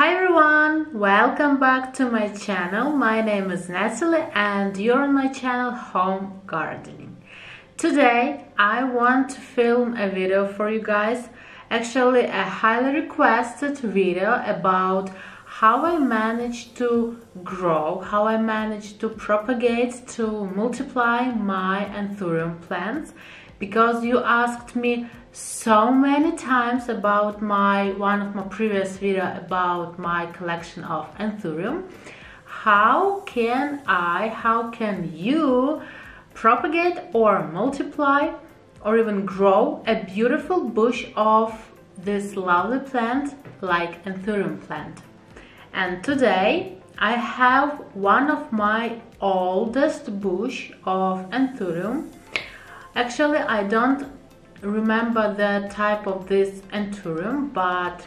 Hi everyone, welcome back to my channel. My name is Natalie and you're on my channel Home Gardening. Today I want to film a video for you guys, actually a highly requested video about how I managed to grow, how I managed to propagate, to multiply my Anthurium plants, because you asked me so many times about one of my previous video about my collection of Anthurium. How can you propagate or multiply or even grow a beautiful bush of this lovely plant like Anthurium plant? And today I have one of my oldest bush of Anthurium. Actually, I don't remember the type of this Anthurium, but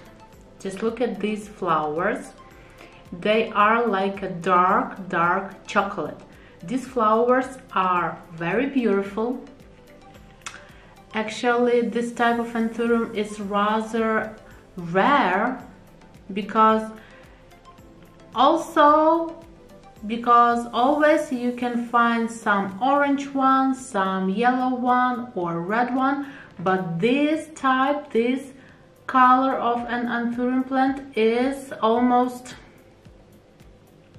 just look at these flowers. They are like a dark chocolate. These flowers are very beautiful. Actually, this type of Anthurium is rather rare because always you can find some orange one, some yellow one or red one, but this color of an Anthurium plant is almost,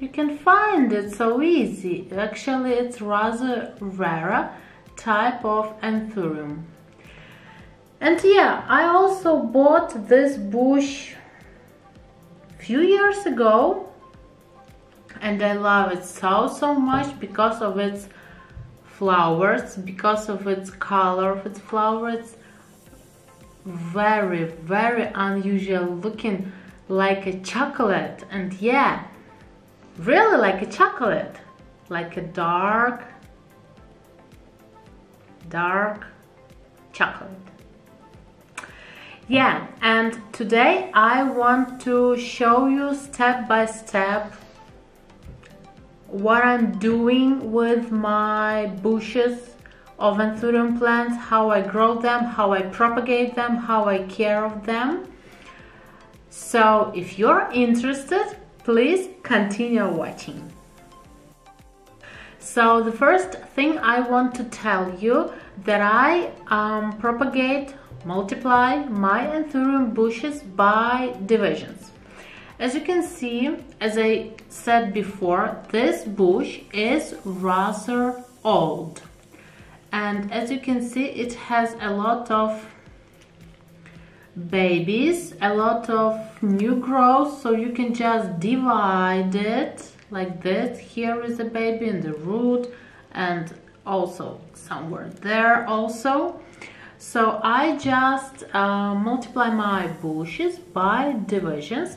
you can find it so easy. Actually, it's rather rare type of Anthurium. And yeah, I also bought this bush few years ago and I love it so much because of its flowers, because of its color of its flowers. Very unusual looking, like a chocolate, and yeah, really like a chocolate, like a dark chocolate. Yeah, and today I want to show you step by step what I'm doing with my bushes of Anthurium plants, how I grow them, how I propagate them, how I care of them. So if you're interested, please continue watching. So the first thing I want to tell you that I propagate, multiply my Anthurium bushes by divisions. As you can see, as I said before, this bush is rather old. And as you can see, it has a lot of babies, a lot of new growth, so you can just divide it like this. Here is a baby in the root and also somewhere there also. So I just multiply my bushes by divisions.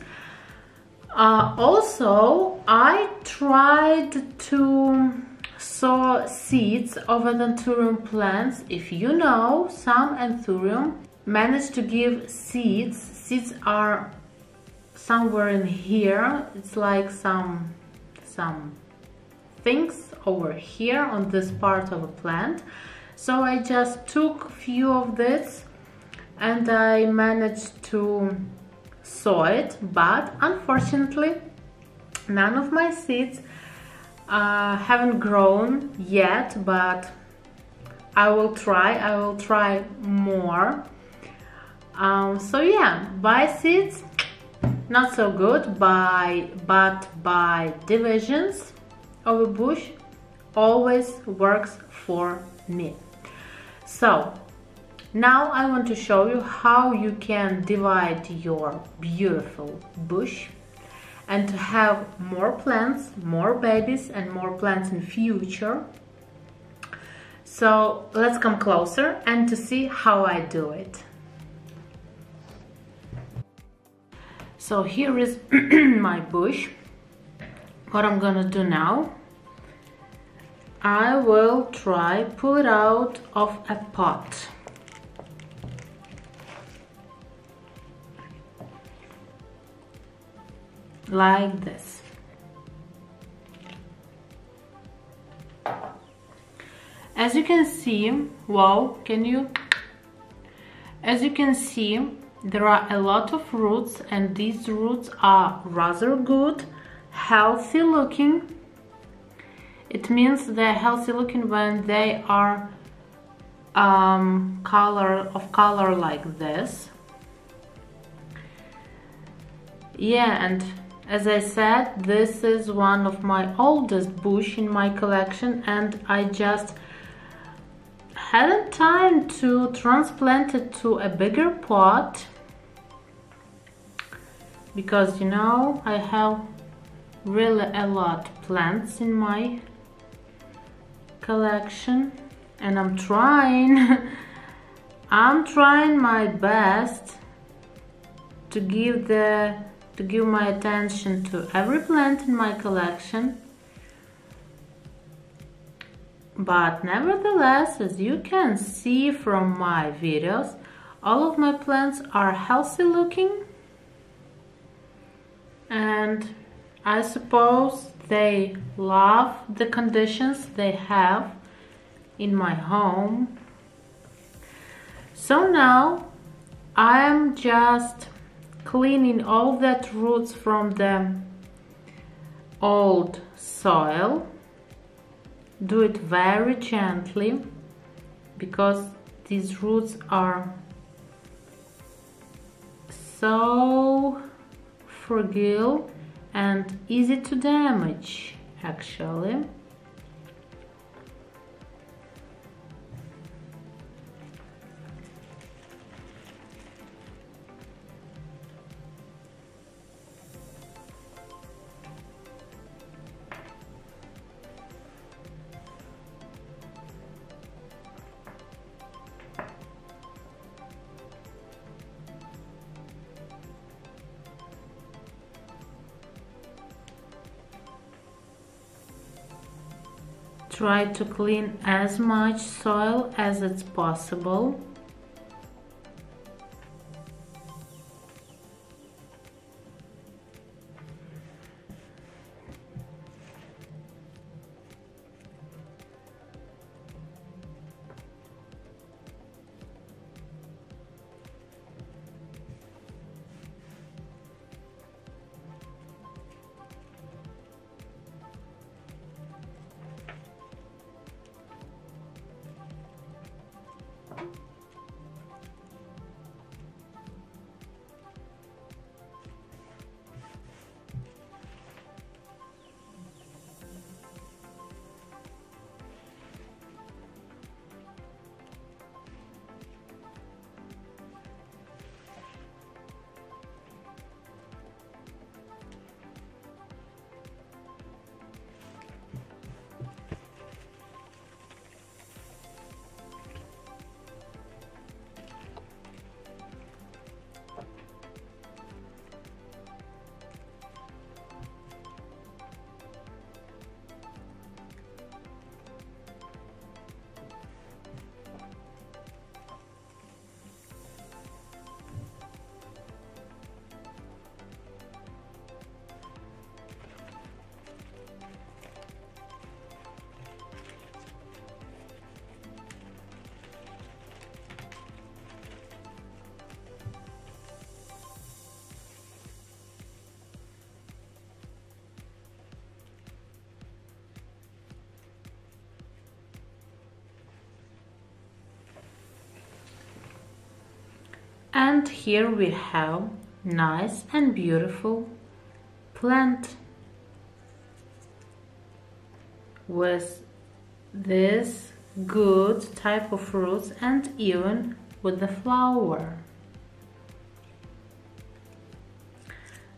Also, I tried to sow seeds of Anthurium plants. If you know, some Anthurium managed to give seeds. Seeds are somewhere in here. It's like some things over here on this part of a plant. So I just took few of this and I managed to sow it, but unfortunately none of my seeds haven't grown yet, but I will try more. So yeah, by seeds not so good, but by divisions of a bush always works for me. So now I want to show you how you can divide your beautiful bush and to have more plants, more babies and more plants in future. So let's come closer and to see how I do it. So here is my bush. What I'm gonna do now, I will try pull it out of a pot. Like this. As you can see, wow, can you? As you can see, There are a lot of roots, and these roots are rather good, healthy looking. It means they're healthy looking when they are color like this. Yeah, and as I said, this is one of my oldest bush in my collection, and I just hadn't time to transplant it to a bigger pot, because you know, I have really a lot of plants in my collection, and I'm trying I'm trying my best to give my attention to every plant in my collection. But nevertheless, as you can see from my videos, all of my plants are healthy looking, and I suppose they love the conditions they have in my home. So now I am just cleaning all that roots from the old soil. Do it very gently, because these roots are so fragile and easy to damage, actually. Try to clean as much soil as it's possible. And here we have nice and beautiful plant with this good type of roots, and even with the flower.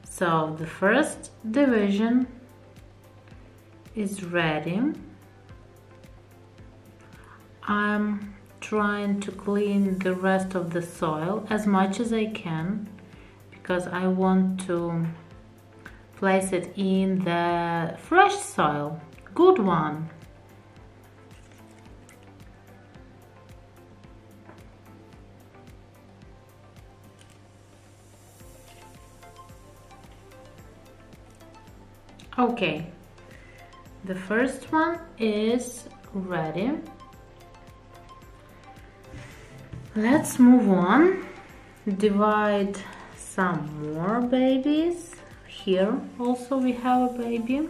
So the first division is ready. I'm trying to clean the rest of the soil as much as I can, because I want to place it in the fresh soil, good one. Okay, the first one is ready. Let's move on. divide some more babies. Here also we have a baby.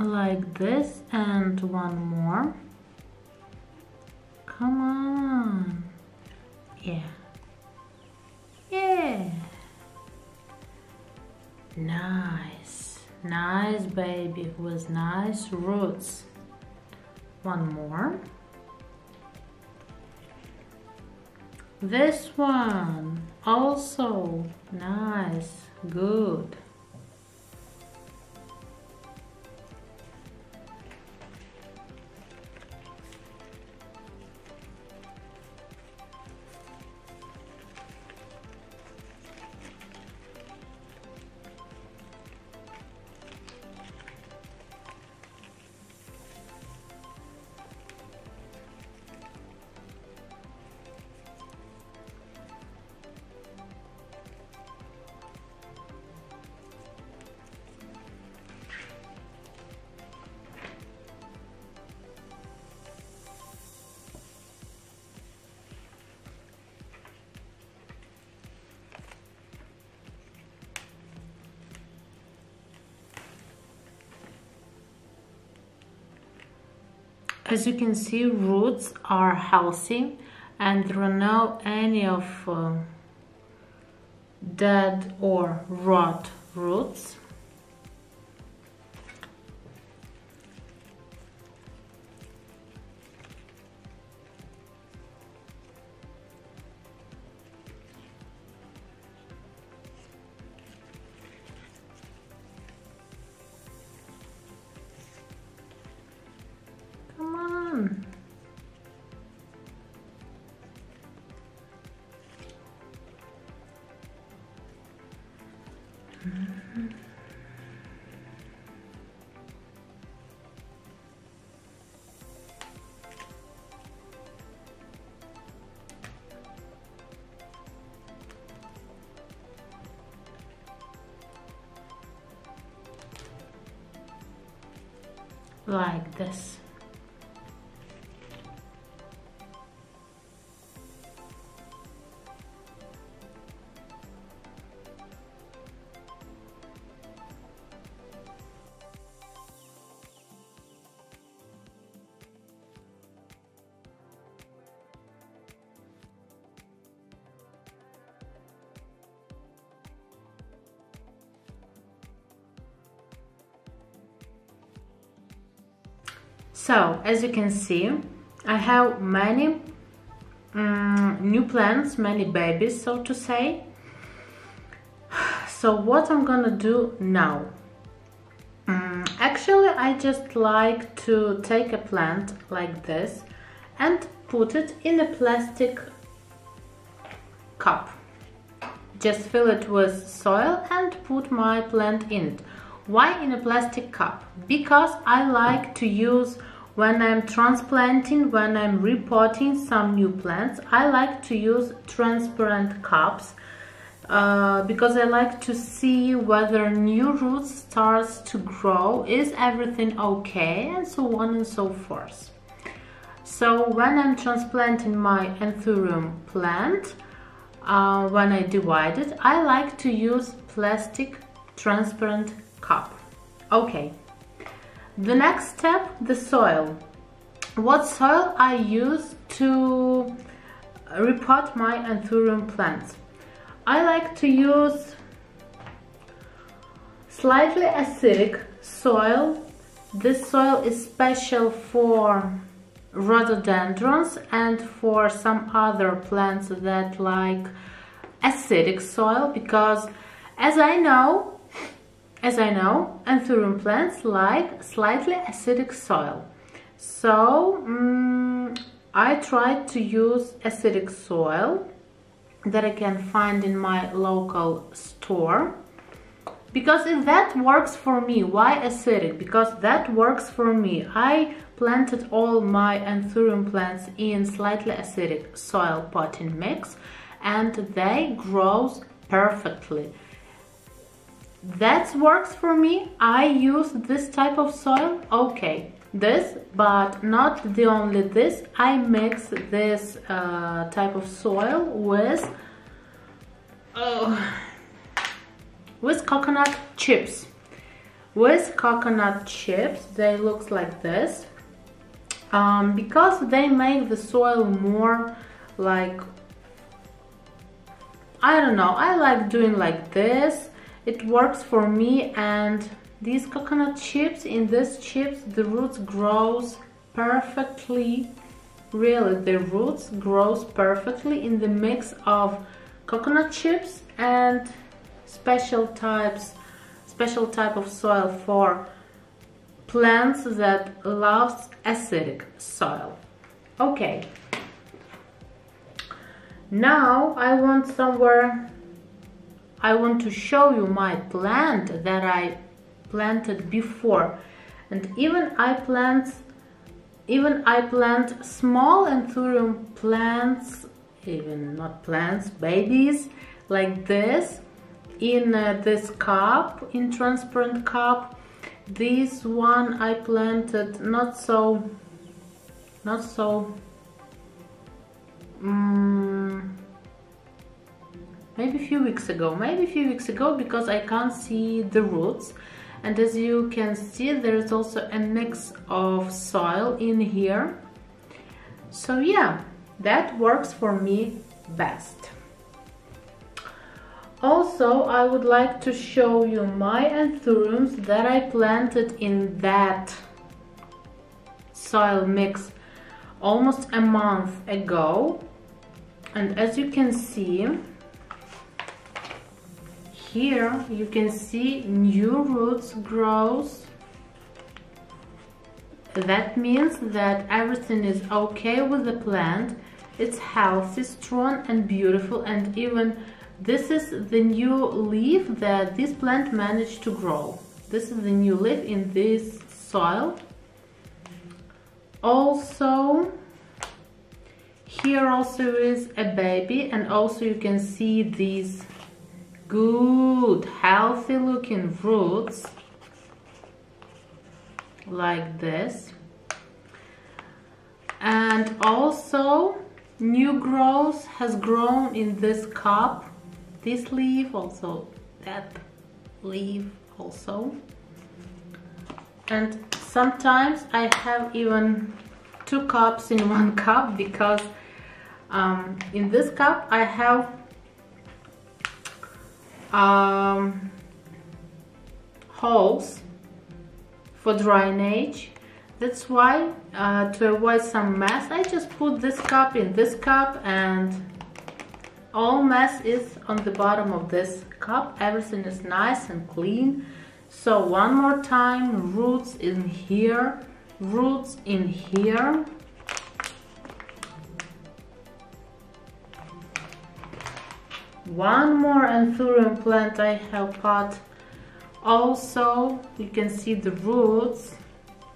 Like this, and one more. Come on. Yeah. Yeah. Nice. Nice baby with nice roots. One more. This one also nice. Good. As you can see, roots are healthy and there are no any of dead or rot roots. Like this. So, as you can see, I have many new plants, many babies, so to say. So, what I'm gonna do now? Actually, I just like to take a plant like this and put it in a plastic cup. Just fill it with soil and put my plant in it. Why in a plastic cup? Because I like to use when I'm transplanting, when I'm repotting some new plants, I like to use transparent cups because I like to see whether new roots starts to grow, is everything okay, and so on and so forth. So when I'm transplanting my Anthurium plant, when I divide it, I like to use plastic transparent cup. Okay. The next step, the soil. What soil I use to repot my Anthurium plants? I like to use slightly acidic soil. This soil is special for rhododendrons and for some other plants that like acidic soil, because as I know, Anthurium plants like slightly acidic soil. So I tried to use acidic soil that I can find in my local store, because if that works for me, why acidic? Because that works for me. I planted all my Anthurium plants in slightly acidic soil potting mix and they grow perfectly. That works for me. I use this type of soil, okay, this, but not the only this. I mix this type of soil with coconut chips. With coconut chips, they look like this, because they make the soil more like, I don't know, I like doing like this. It works for me. And these coconut chips, in these chips the roots grows perfectly. Really, the roots grows perfectly in the mix of coconut chips and special type of soil for plants that loves acidic soil. Okay, now I want to show you my plant that I planted before. And even I plant small Anthurium plants, even not plants, babies, like this, in this cup, in transparent cup. This one I planted maybe a few weeks ago, because I can't see the roots. And as you can see, there is also a mix of soil in here. So yeah, that works for me best. Also, I would like to show you my Anthuriums that I planted in that soil mix almost a month ago. And as you can see, here you can see new roots grows. That means that everything is okay with the plant. It's healthy, strong and beautiful. And even this is the new leaf that this plant managed to grow. This is the new leaf in this soil. Also, here also is a baby, and also you can see these good, healthy looking roots like this. And also new growth has grown in this cup. This leaf, also that leaf also. And sometimes I have even two cups in one cup, because in this cup I have holes for drainage. That's why to avoid some mess, I just put this cup in this cup, and all mess is on the bottom of this cup. Everything is nice and clean. So one more time, roots in here, roots in here. One more Anthurium plant I have pot. Also, you can see the roots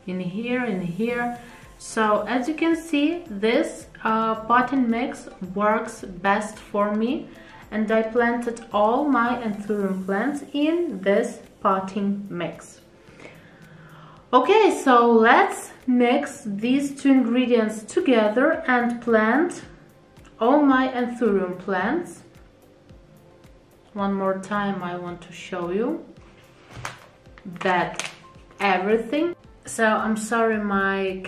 in here, in here. So as you can see, this potting mix works best for me, and I planted all my Anthurium plants in this potting mix. Okay, so let's mix these two ingredients together and plant all my Anthurium plants. One more time, I want to show you that everything. So I'm sorry, my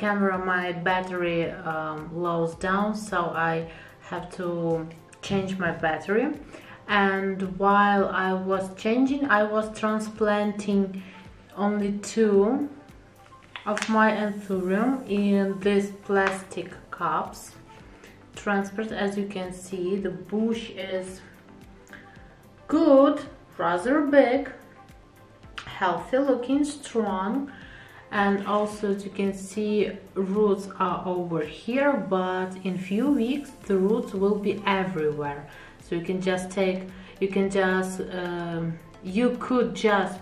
battery lows down, so I have to change my battery. And while I was changing, I was transplanting only two of my Anthurium in these plastic cups. Transparent, as you can see, the bush is good, rather big, healthy looking, strong. And also, as you can see, roots are over here, but in few weeks the roots will be everywhere. So you can just take, you could just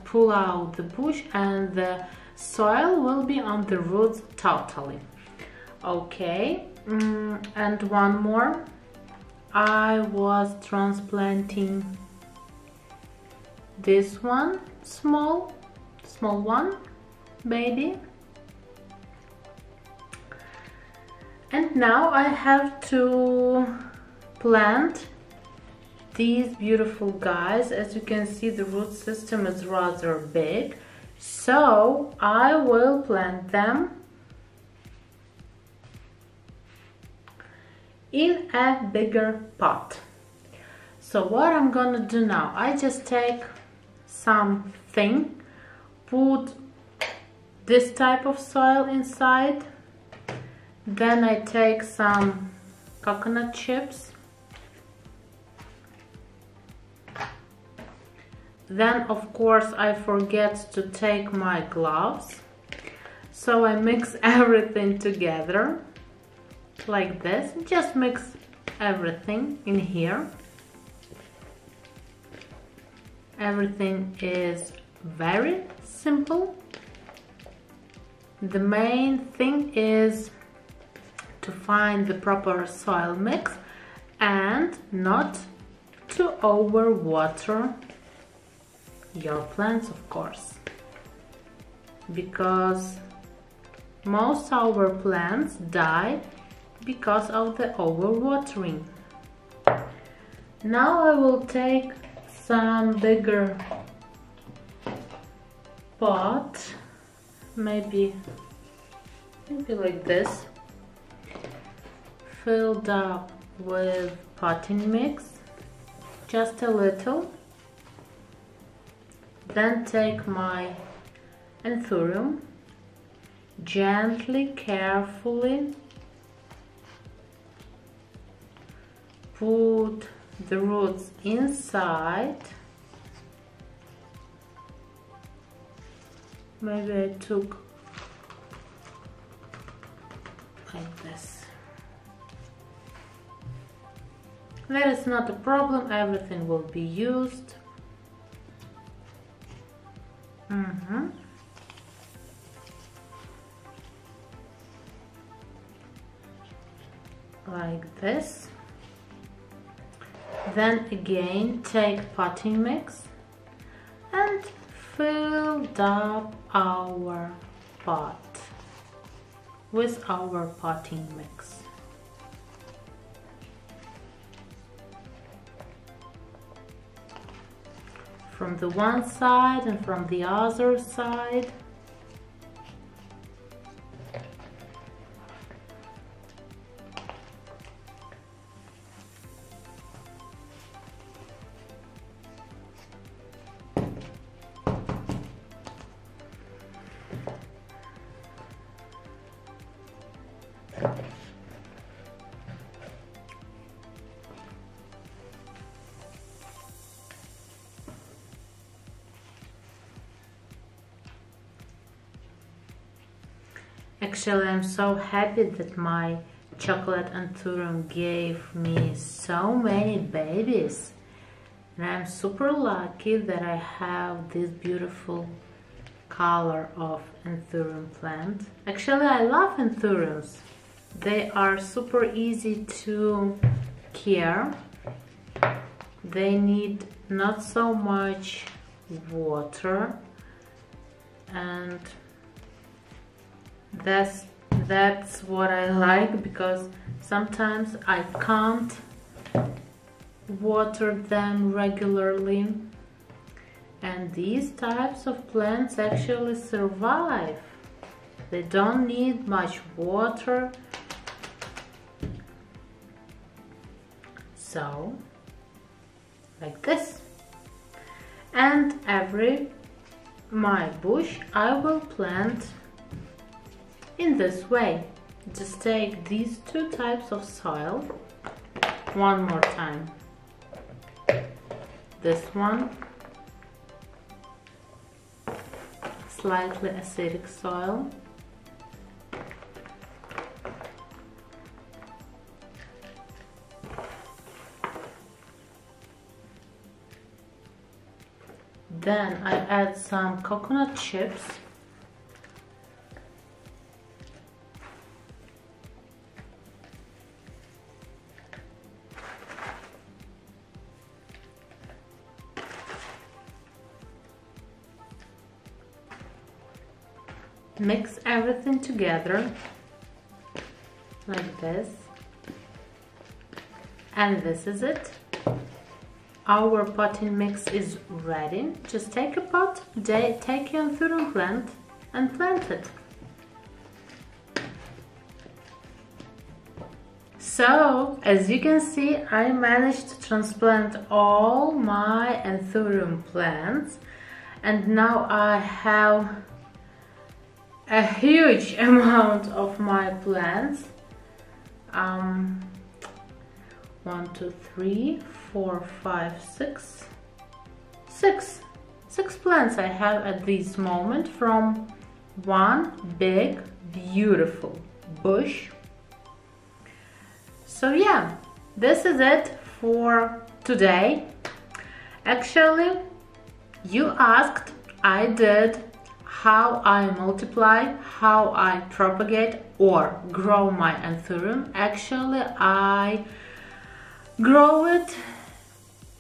pull out the bush and the soil will be on the roots totally. Okay, and one more. I was transplanting this one, small one, baby. And now I have to plant these beautiful guys. As you can see, the root system is rather big, so I will plant them in a bigger pot. So what I'm gonna do now, I just take something, put this type of soil inside, then I take some coconut chips, then of course I forget to take my gloves, so I mix everything together like this. Just mix everything in here. Everything is very simple. The main thing is to find the proper soil mix and not to overwater your plants, of course, because most of our plants die because of the overwatering. Now I will take some bigger pot, maybe like this, filled up with potting mix, just a little. Then take my Anthurium, gently, carefully put the roots inside. Maybe I took like this. That is not a problem, everything will be used. Like this. Then again take potting mix and fill up our pot with our potting mix. From the one side and from the other side. Actually, I'm so happy that my chocolate Anthurium gave me so many babies, and I'm super lucky that I have this beautiful color of Anthurium plant. Actually, I love Anthuriums. They are super easy to care. They need not so much water, and that's what I like, because sometimes I can't water them regularly, and these types of plants actually survive. They don't need much water, so like this. And every my bush I will plant in this way. Just take these two types of soil one more time. This one slightly acidic soil. Then I add some coconut chips. Mix everything together like this, and this is it. Our potting mix is ready. Just take a pot, take your Anthurium plant and plant it. So, as you can see, I managed to transplant all my Anthurium plants, and now I have a huge amount of my plants. 6 plants I have at this moment from one big beautiful bush. So yeah, this is it for today. Actually, you asked, I did, how I multiply, how I propagate or grow my Anthurium. Actually, I grow it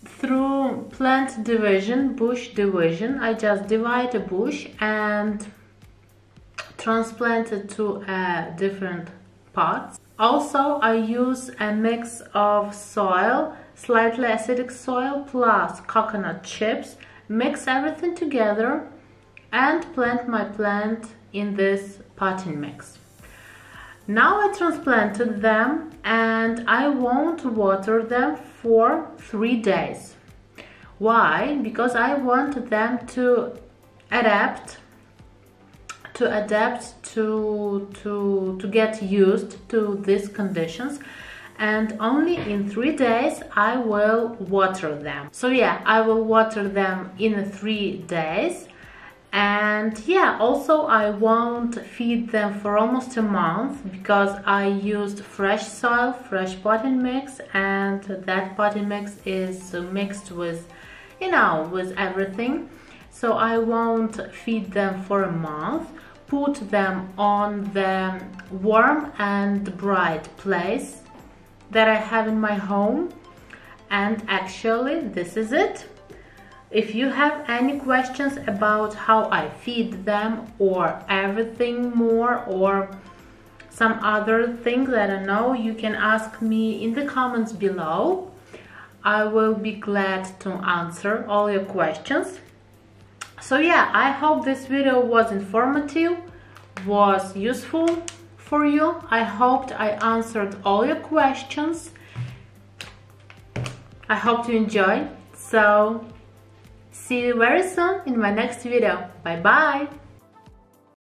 through plant division, bush division. I just divide a bush and transplant it to different pots. Also, I use a mix of soil, slightly acidic soil plus coconut chips, mix everything together and plant my plant in this potting mix. Now I transplanted them and I won't water them for 3 days. Why? Because I want them to adapt to get used to these conditions, and only in 3 days I will water them. So yeah, I will water them in 3 days. And yeah, also I won't feed them for almost a month because I used fresh soil, fresh potting mix, and that potting mix is mixed with, you know, with everything. So I won't feed them for a month, put them on the warm and bright place that I have in my home. And actually this is it. If you have any questions about how I feed them or everything more or some other things that I know, you can ask me in the comments below. I will be glad to answer all your questions. So yeah, I hope this video was informative, was useful for you. I hoped I answered all your questions. I hope you enjoy. So see you very soon in my next video. Bye bye!